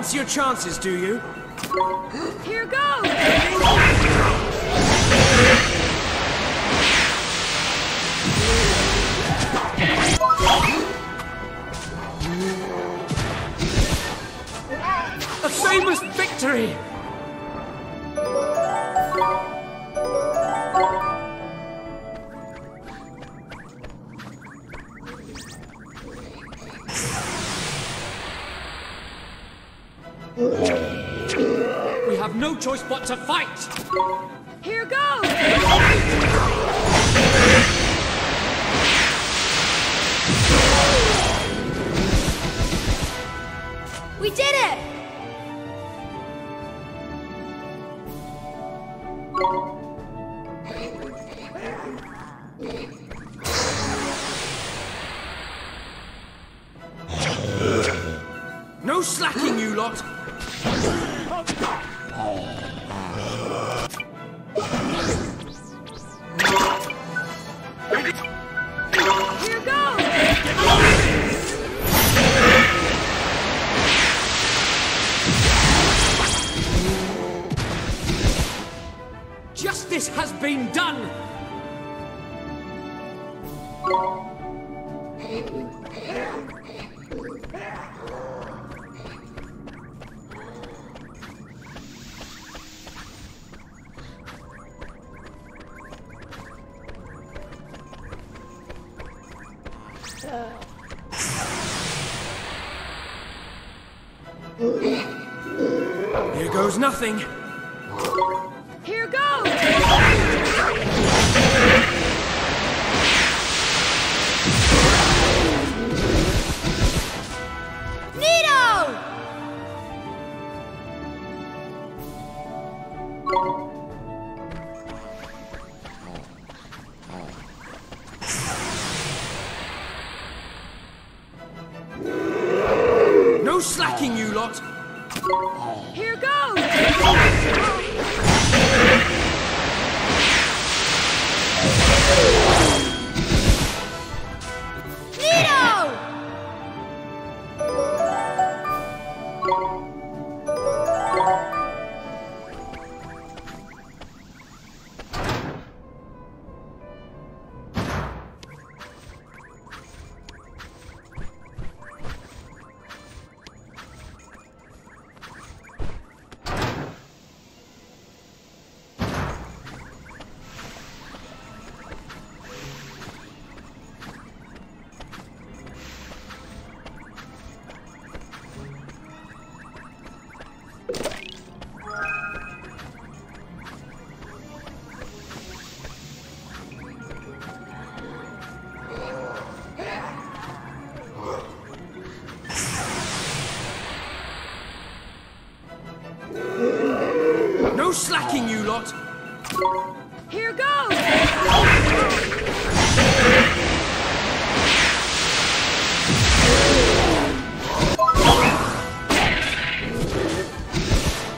fancy your chances, do you? Here goes! A famous victory! We have no choice but to fight! Here goes! We did it! No slacking, you lot! Justice has been done! Here goes nothing! No slacking, you lot! Here goes! No slacking, you lot! Here goes! We did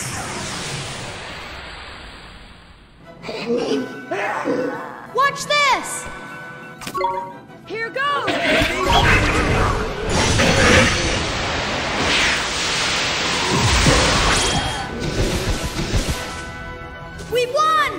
it! Watch this! Here goes! We won!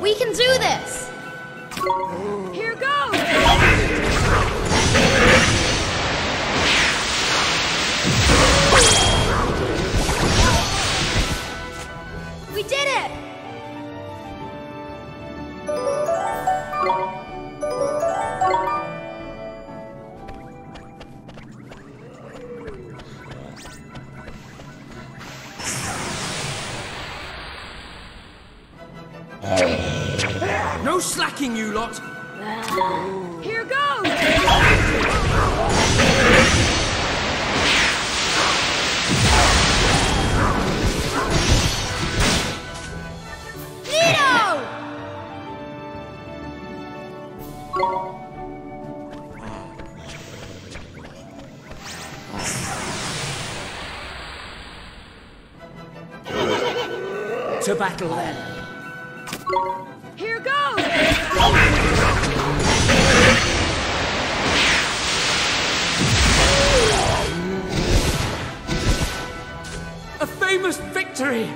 We can do this! Here goes! We did it! No slacking, you lot! Here goes! Nito! To battle then. Here goes! A famous victory!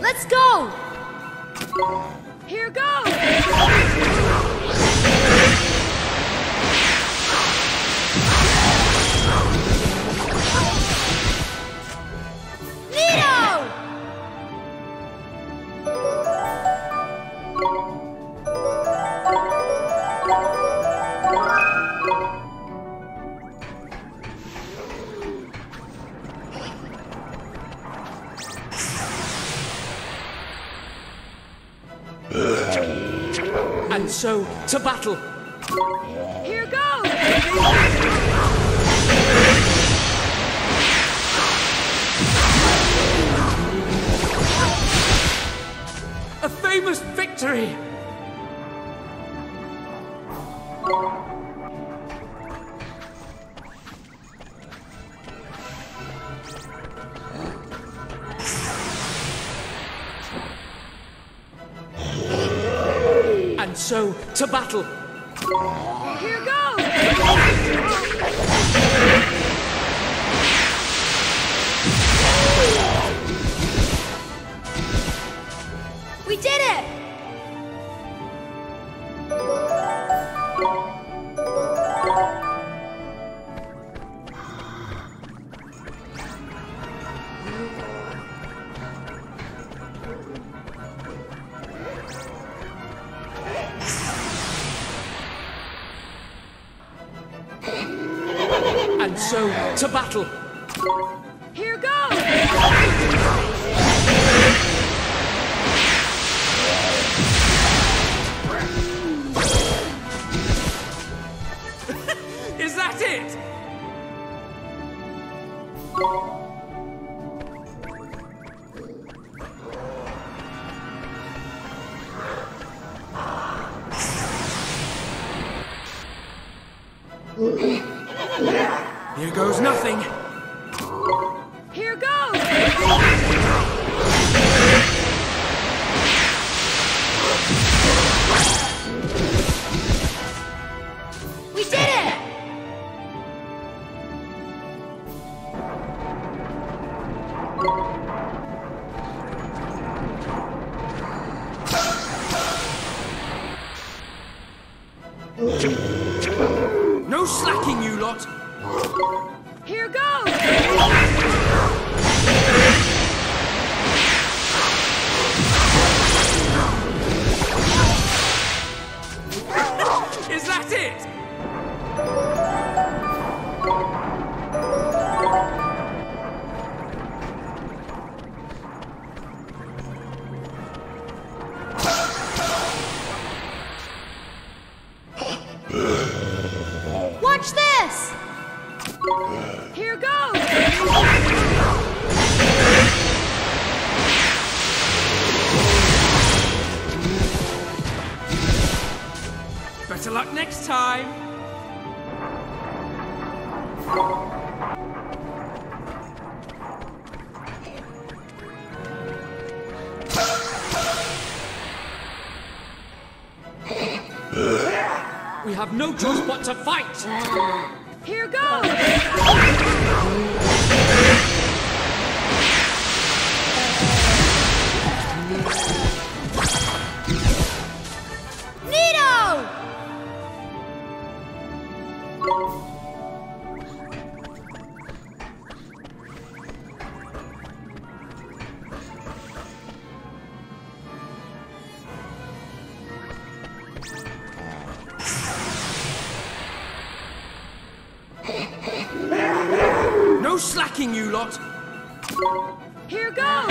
Let's go! Here goes! Nito! And so, to battle! Here goes! A famous victory! And so, to battle! Here goes! We did it! And so, to battle! Here goes! Is that it? Here goes nothing! Here goes! We did it! No slacking, you lot! Here goes! Is that it? Watch this! Here goes! Better luck next time! We have no choice but to fight! Here goes! Nito! attacking you lot! Here goes!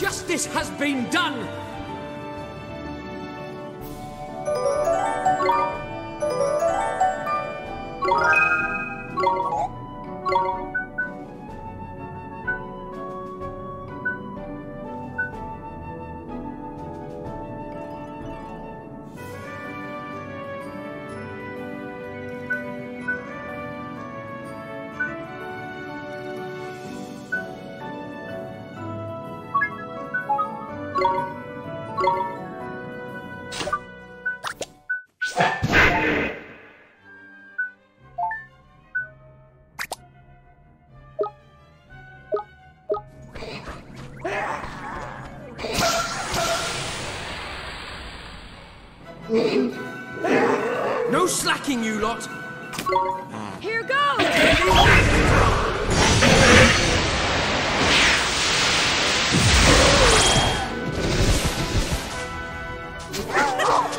Justice has been done! No slacking, you lot! Here goes!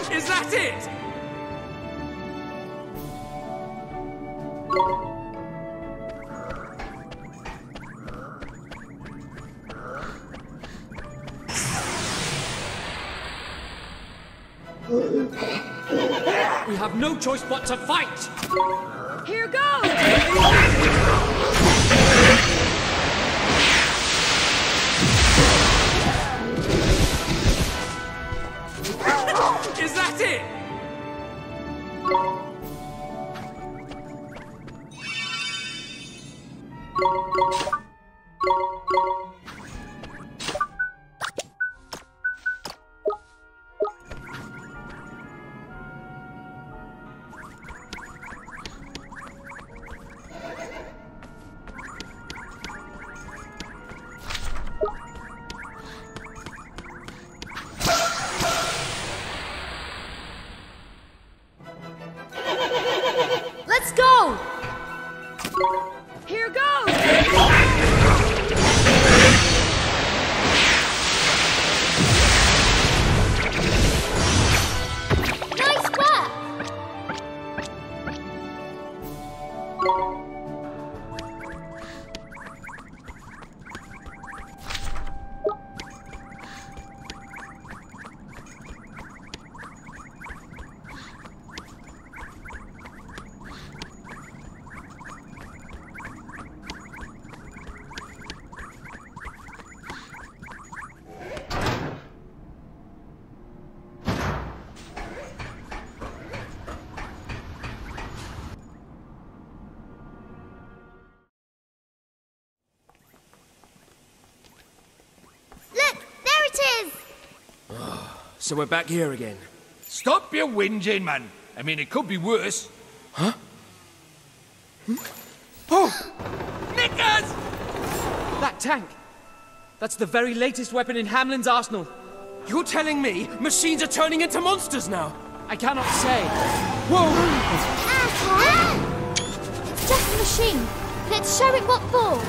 Is that it? We have no choice but to fight! Here goes! Is that it? So we're back here again. Stop your whinging, man. I mean, it could be worse. Huh? Hmm? Oh! Knickers! That tank! That's the very latest weapon in Hamelin's arsenal. You're telling me machines are turning into monsters now? I cannot say. Whoa! It's just a machine. Let's show it what for.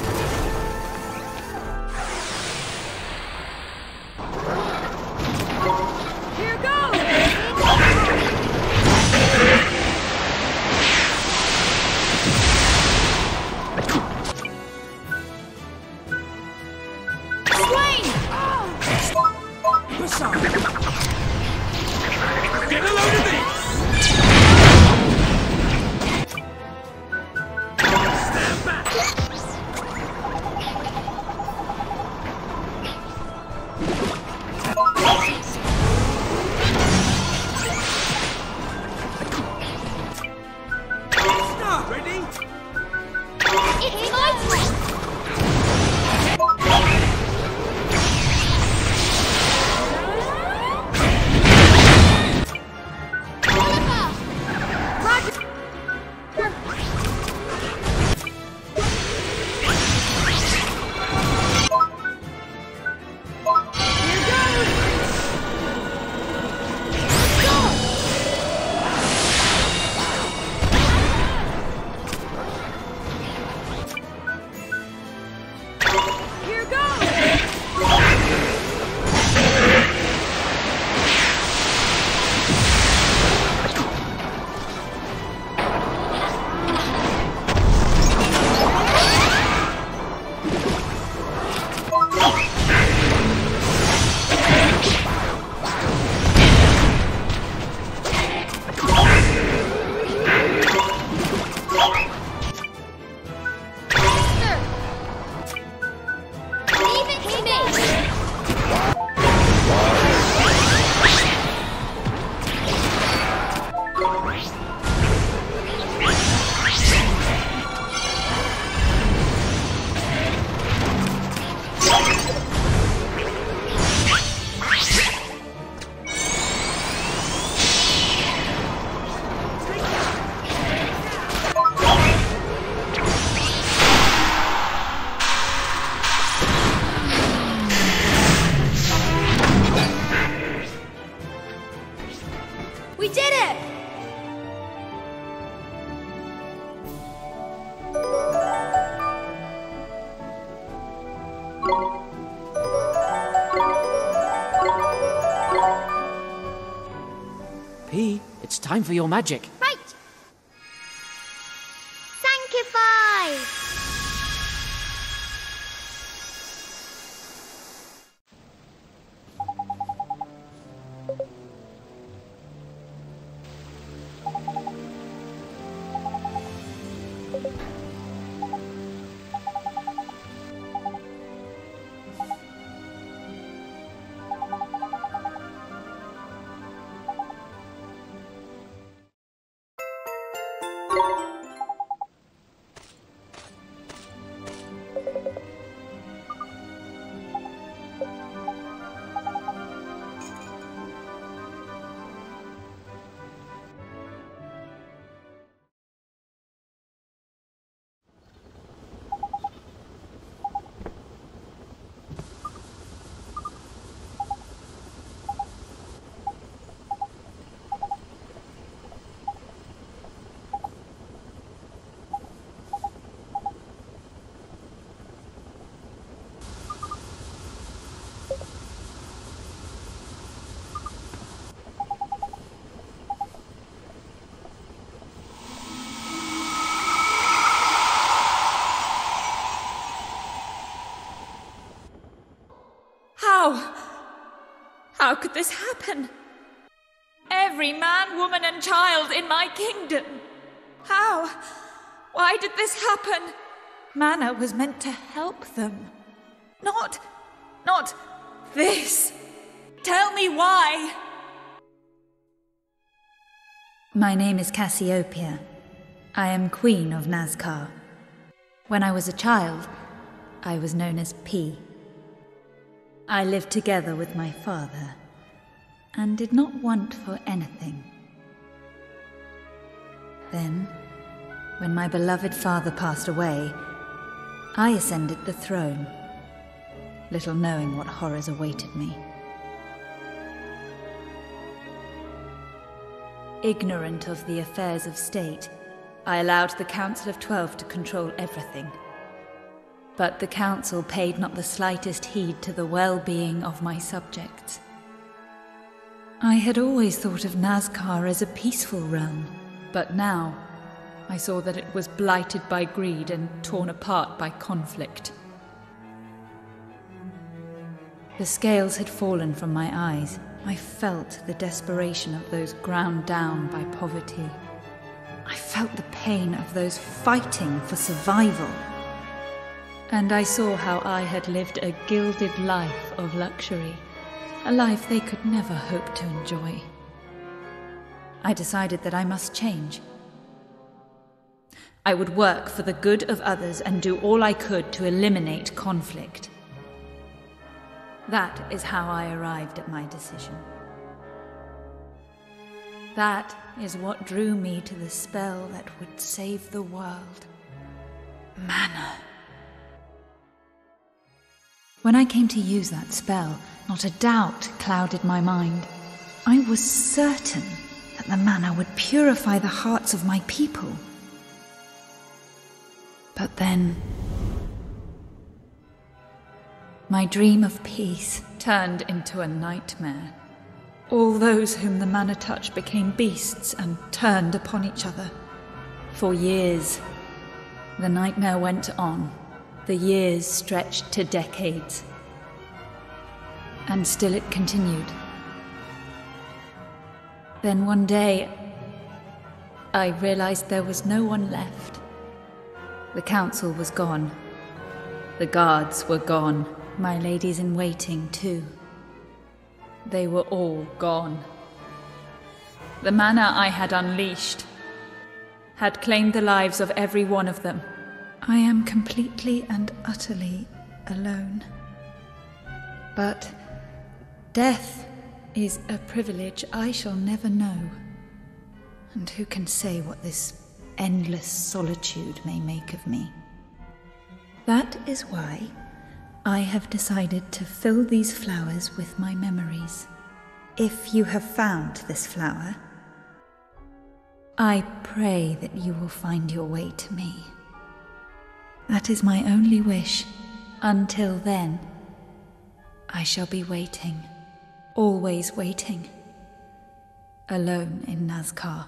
Time for your magic. Right. Sanctify. How could this happen? Every man, woman, and child in my kingdom. How? Why did this happen? Mana was meant to help them. Not this. Tell me why. My name is Cassiopeia. I am Queen of Nazca. When I was a child, I was known as P. I lived together with my father, and did not want for anything. Then, when my beloved father passed away, I ascended the throne, little knowing what horrors awaited me. Ignorant of the affairs of state, I allowed the Council of 12 to control everything. But the Council paid not the slightest heed to the well-being of my subjects. I had always thought of Nazca as a peaceful realm, but now I saw that it was blighted by greed and torn apart by conflict. The scales had fallen from my eyes. I felt the desperation of those ground down by poverty. I felt the pain of those fighting for survival. And I saw how I had lived a gilded life of luxury, a life they could never hope to enjoy. I decided that I must change. I would work for the good of others and do all I could to eliminate conflict. That is how I arrived at my decision. That is what drew me to the spell that would save the world. Mana. When I came to use that spell, not a doubt clouded my mind. I was certain that the mana would purify the hearts of my people. But then, my dream of peace turned into a nightmare. All those whom the mana touched became beasts and turned upon each other. For years, the nightmare went on. The years stretched to decades, and still it continued. Then one day, I realized there was no one left. The council was gone. The guards were gone. My ladies in waiting, too. They were all gone. The mana I had unleashed had claimed the lives of every one of them. I am completely and utterly alone. But death is a privilege I shall never know. And who can say what this endless solitude may make of me? That is why I have decided to fill these flowers with my memories. If you have found this flower, I pray that you will find your way to me. That is my only wish. Until then, I shall be waiting, always waiting, alone in Nazca.